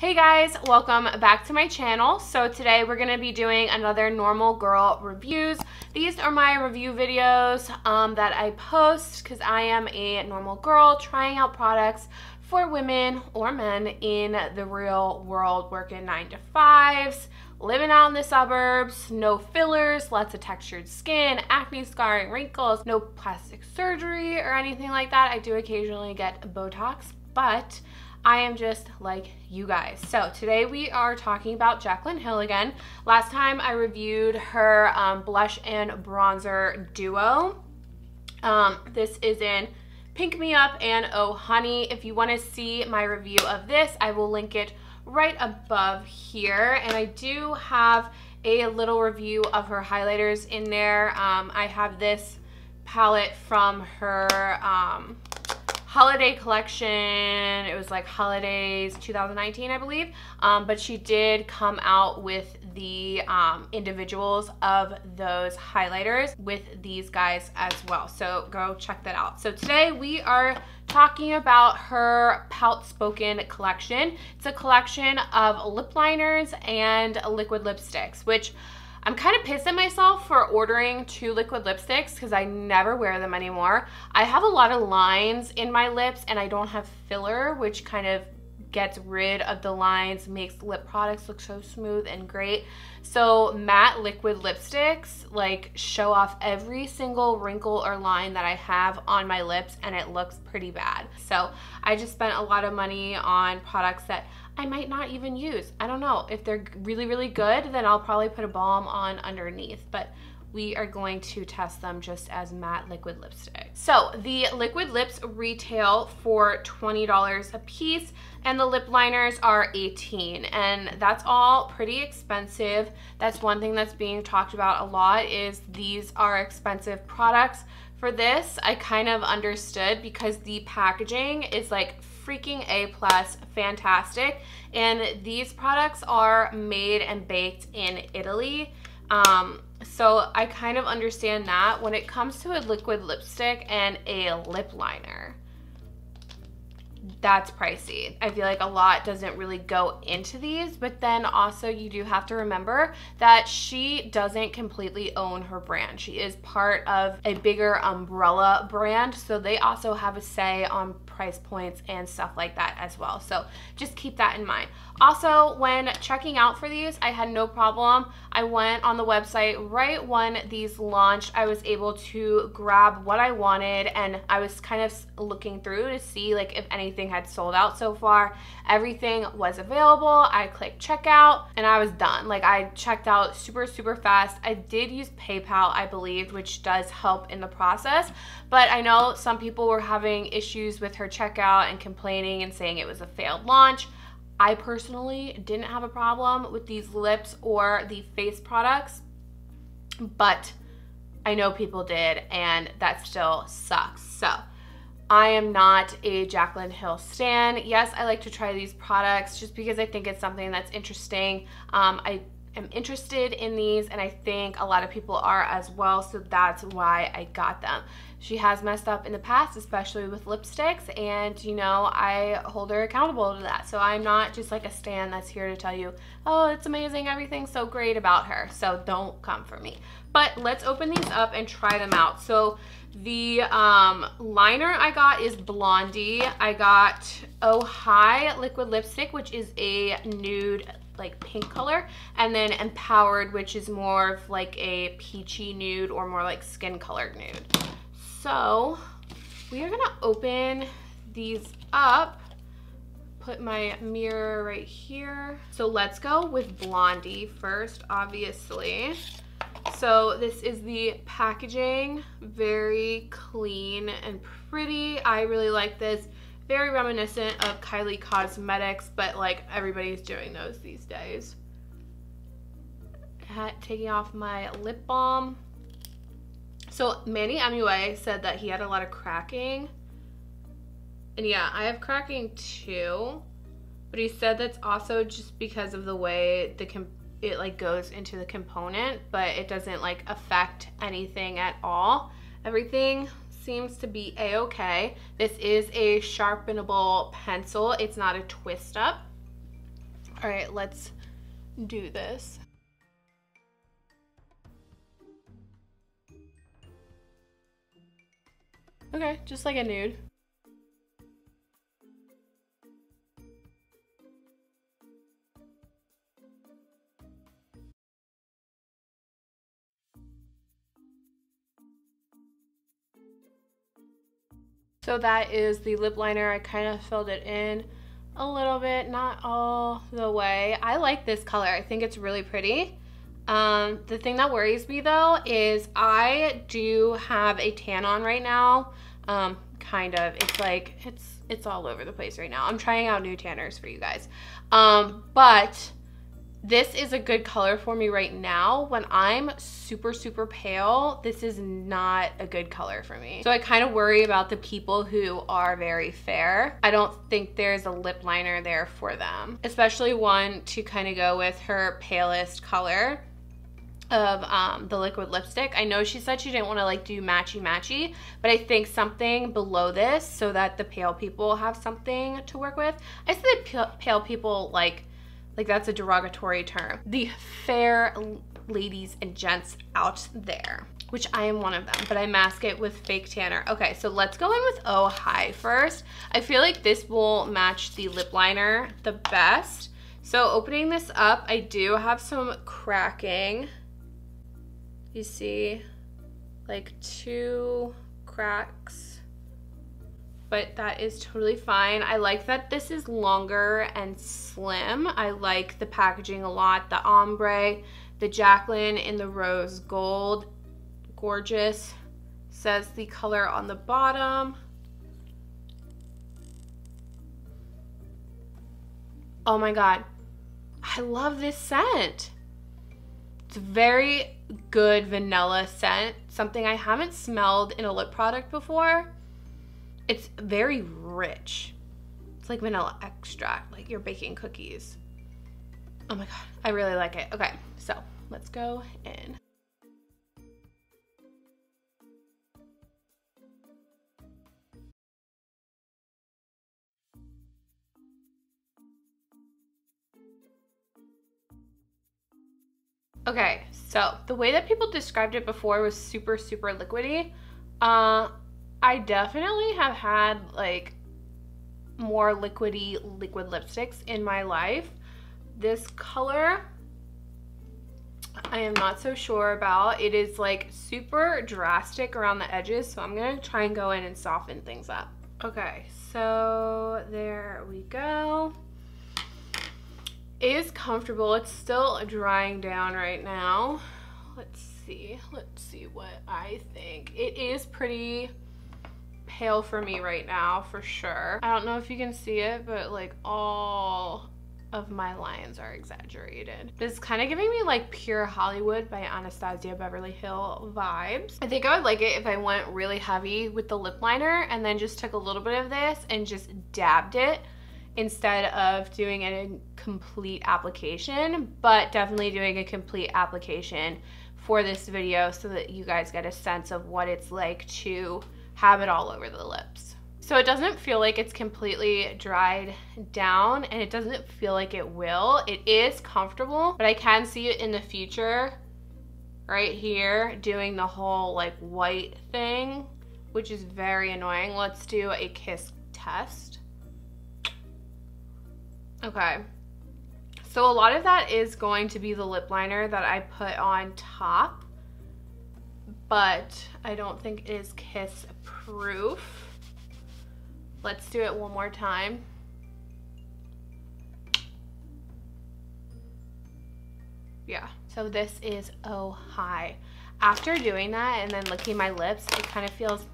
Hey guys, welcome back to my channel. So today we're gonna be doing another normal girl reviews. These are my review videos that I post because I am a normal girl trying out products for women or men in the real world, working 9-to-5s, living out in the suburbs, no fillers, lots of textured skin, acne scarring, wrinkles, no plastic surgery or anything like that. I do occasionally get Botox, but I am just like you guys. So today we are talking about Jaclyn Hill again. Last time I reviewed her blush and bronzer duo. This is in Pink Me Up and Oh Honey. If you want to see my review of this, I will link it right above here. And I do have a little review of her highlighters in there. I have this palette from her holiday collection. It was like holidays 2019, I believe, but she did come out with the individuals of those highlighters with these guys as well, so go check that out. So today we are talking about her Pout Spoken collection. It's a collection of lip liners and liquid lipsticks, which I'm kind of pissed at myself for ordering 2 liquid lipsticks because I never wear them anymore. I have a lot of lines in my lips and I don't have filler, which kind of gets rid of the lines, makes lip products look so smooth and great. So matte liquid lipsticks like show off every single wrinkle or line that I have on my lips, and it looks pretty bad. So I just spent a lot of money on products that I might not even use. I don't know. If they're really, really good, then I'll probably put a balm on underneath, but we are going to test them just as matte liquid lipstick. So the liquid lips retail for $20 a piece and the lip liners are $18, and that's all pretty expensive. That's one thing that's being talked about a lot, is these are expensive products. For this, I kind of understood because the packaging is like freaking A+, fantastic. And these products are made and baked in Italy. So I kind of understand that when it comes to a liquid lipstick and a lip liner, that's pricey. I feel like a lot doesn't really go into these, but then also you do have to remember that she doesn't completely own her brand. She is part of a bigger umbrella brand, so they also have a say on price points and stuff like that as well. So just keep that in mind. Also, when checking out for these, I had no problem. I went on the website right when these launched. I was able to grab what I wanted, and I was kind of looking through to see like if anything had sold out so far. Everything was available. I clicked checkout and I was done. Like, I checked out super, super fast. I did use PayPal, I believe, which does help in the process. But I know some people were having issues with her checkout and complaining and saying it was a failed launch. I personally didn't have a problem with these lips or the face products, but I know people did, and that still sucks. So I am not a Jaclyn Hill stan. Yes, I like to try these products just because I think it's something that's interesting. I am interested in these, and I think a lot of people are as well, so that's why I got them. She has messed up in the past, especially with lipsticks, and you know, I hold her accountable to that. So I'm not just like a stan that's here to tell you, oh, it's amazing, everything's so great about her. So don't come for me. But let's open these up and try them out. So the liner I got is Blondie. I got Oh Hi liquid lipstick, which is a nude like pink color, and then Empowered, which is more of like a peachy nude or more like skin colored nude. So we are gonna open these up, put my mirror right here. So let's go with Blondie first, obviously. So this is the packaging, very clean and pretty. I really like this. Very reminiscent of Kylie Cosmetics, but like everybody's doing those these days. Taking off my lip balm. So Manny MUA said that he had a lot of cracking. And yeah, I have cracking too. But he said that's also just because of the way it like goes into the component, but it doesn't like affect anything at all. Everything seems to be a-okay. This is a sharpenable pencil. It's not a twist up. All right, let's do this. Okay, just like a nude. So that is the lip liner. I kind of filled it in a little bit, not all the way. I like this color. I think it's really pretty. The thing that worries me though is I do have a tan on right now. Kind of. It's like, it's all over the place right now. I'm trying out new tanners for you guys. But this is a good color for me right now. When I'm super, super pale, this is not a good color for me. So I kind of worry about the people who are very fair. I don't think there's a lip liner there for them, especially one to kind of go with her palest color of the liquid lipstick. I know she said she didn't want to like do matchy-matchy, but I think something below this so that the pale people have something to work with. I said pale people like that's a derogatory term. The fair ladies and gents out there, which I am one of them, but I mask it with fake tanner. Okay, so let's go in with Oh Hi first. I feel like this will match the lip liner the best. So opening this up, I do have some cracking. You see like two cracks, but that is totally fine. I like that this is longer and slim. I like the packaging a lot, the ombre, the Jaclyn in the rose gold, gorgeous, says the color on the bottom. Oh my God, I love this scent. It's very good vanilla scent, something I haven't smelled in a lip product before. It's very rich. It's like vanilla extract, like you're baking cookies. Oh my God, I really like it. Okay, so let's go in. Okay, so the way that people described it before was super, super liquidy. I definitely have had like more liquidy liquid lipsticks in my life. This color, I am not so sure about. It is like super drastic around the edges, so I'm gonna try and go in and soften things up. Okay, so there we go. It is comfortable. It's still drying down right now. Let's see what I think. It is pretty pale for me right now, for sure. I don't know if you can see it, but like all of my lines are exaggerated. This is kind of giving me like Pure Hollywood by Anastasia Beverly Hills vibes. I think I would like it if I went really heavy with the lip liner and then just took a little bit of this and just dabbed it instead of doing a complete application, but definitely doing a complete application for this video so that you guys get a sense of what it's like to have it all over the lips. So it doesn't feel like it's completely dried down, and it doesn't feel like it will. It is comfortable, but I can see it in the future right here doing the whole like white thing, which is very annoying. Let's do a kiss test. Okay, so a lot of that is going to be the lip liner that I put on top, but I don't think it is kiss proof. Let's do it one more time. Yeah, so this is Oh Hi. After doing that and then licking my lips, it kind of feels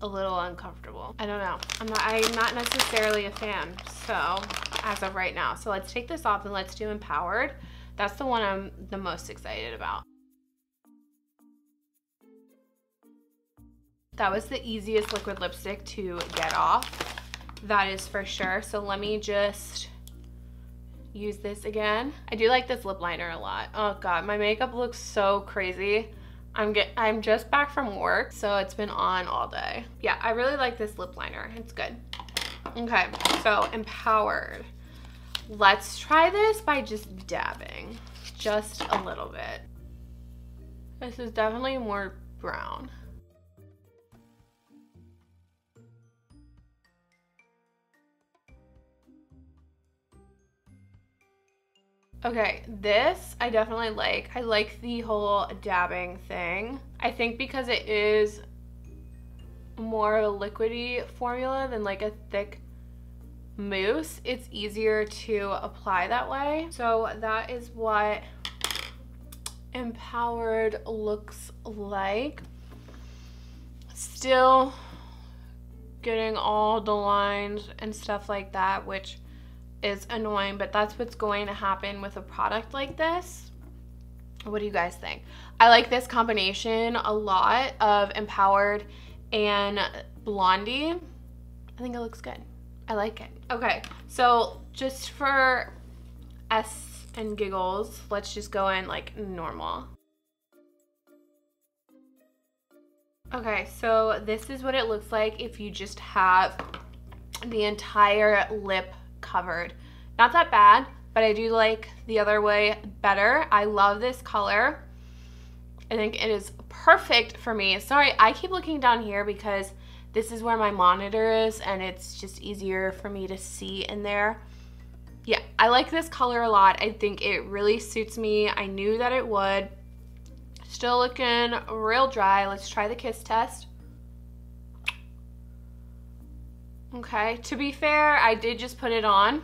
a little uncomfortable. I don't know. I'm not necessarily a fan, so as of right now. So let's take this off and let's do Empowered. That's the one I'm the most excited about. That was the easiest liquid lipstick to get off. That is for sure. So let me just use this again. I do like this lip liner a lot. Oh God, my makeup looks so crazy. I'm just back from work, so it's been on all day. Yeah, I really like this lip liner. It's good. Okay, so Empowered. Let's try this by just dabbing just a little bit. This is definitely more brown. Okay, this I definitely like. I like the whole dabbing thing. I think because it is more of a liquidy formula than like a thick mousse, it's easier to apply that way. So that is what Empowered looks like. Still getting all the lines and stuff like that, which is annoying, but that's what's going to happen with a product like this. What do you guys think? I like this combination a lot of Empowered and Blondie. I think it looks good. I like it. Okay, so just for S and giggles, let's just go in like normal. Okay, so this is what it looks like if you just have the entire lip covered. Not that bad, but I do like the other way better. I love this color. I think it is perfect for me. Sorry, I keep looking down here because this is where my monitor is and it's just easier for me to see in there. Yeah, I like this color a lot. I think it really suits me. I knew that it would. Still looking real dry. Let's try the kiss test. Okay, to be fair, I did just put it on,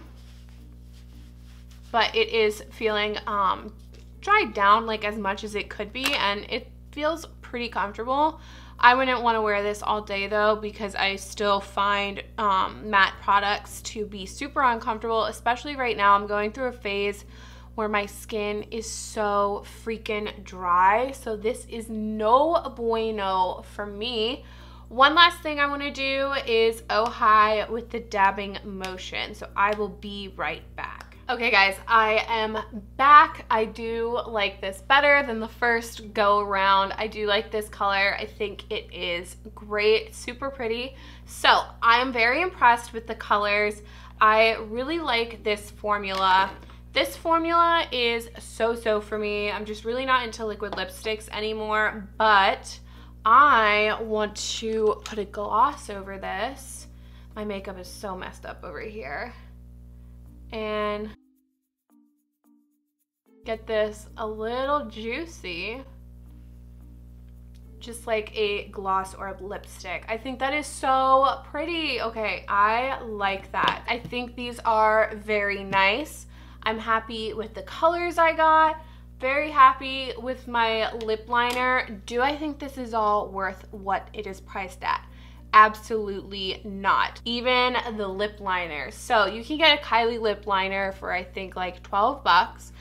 but it is feeling dried down like as much as it could be, and it feels pretty comfortable. I wouldn't want to wear this all day though, because I still find matte products to be super uncomfortable, especially right now. I'm going through a phase where my skin is so freaking dry, so this is no bueno for me. One last thing I want to do is Oh Hi with the dabbing motion, so I will be right back. Okay guys, I am back. I do like this better than the first go around. I do like this color. I think it is great, super pretty. So I am very impressed with the colors. I really like this formula. This formula is so for me. I'm just really not into liquid lipsticks anymore, but I want to put a gloss over this. My makeup is so messed up over here. And get this a little juicy, just like a gloss or a lipstick. I think that is so pretty. Okay, I like that. I think these are very nice. I'm happy with the colors I got. Very happy with my lip liner. Do I think this is all worth what it is priced at? Absolutely not. Even the lip liner. So you can get a Kylie lip liner for I think like 12 bucks.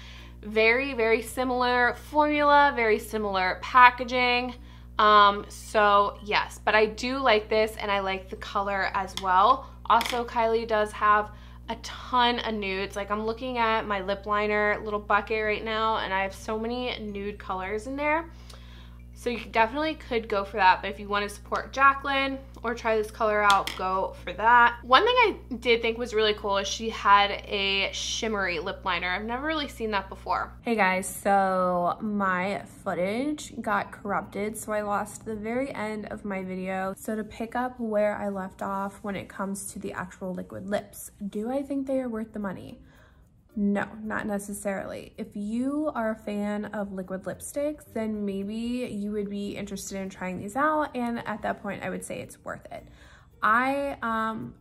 Very similar formula, very similar packaging. So yes, but I do like this and I like the color as well. Also, Kylie does have a ton of nudes. Like, I'm looking at my lip liner little bucket right now and I have so many nude colors in there, so you definitely could go for that. But if you want to support Jaclyn or try this color out, go for that. One thing I did think was really cool is she had a shimmery lip liner. I've never really seen that before. Hey guys, so my footage got corrupted, so I lost the very end of my video. So to pick up where I left off when it comes to the actual liquid lips, do I think they are worth the money? No, not necessarily. If you are a fan of liquid lipsticks, then maybe you would be interested in trying these out, and at that point I would say it's worth it. I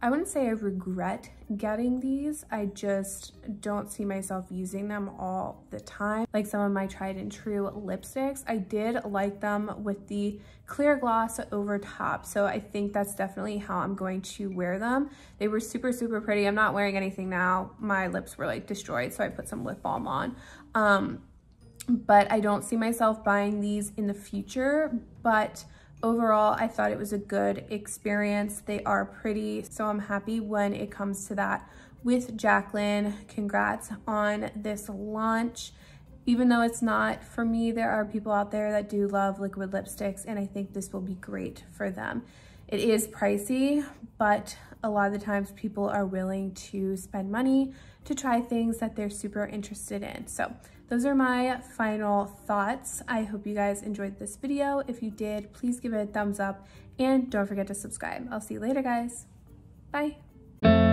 wouldn't say I regret getting these. I just don't see myself using them all the time. Like some of my tried and true lipsticks, I did like them with the clear gloss over top. So I think that's definitely how I'm going to wear them. They were super pretty. I'm not wearing anything now. My lips were like destroyed, so I put some lip balm on. But I don't see myself buying these in the future, but overall, I thought it was a good experience. They are pretty, so I'm happy when it comes to that. With Jaclyn, congrats on this launch. Even though it's not for me, there are people out there that do love liquid lipsticks, and I think this will be great for them. It is pricey, but a lot of the times people are willing to spend money to try things that they're super interested in. So those are my final thoughts. I hope you guys enjoyed this video. If you did, please give it a thumbs up and don't forget to subscribe. I'll see you later, guys. Bye.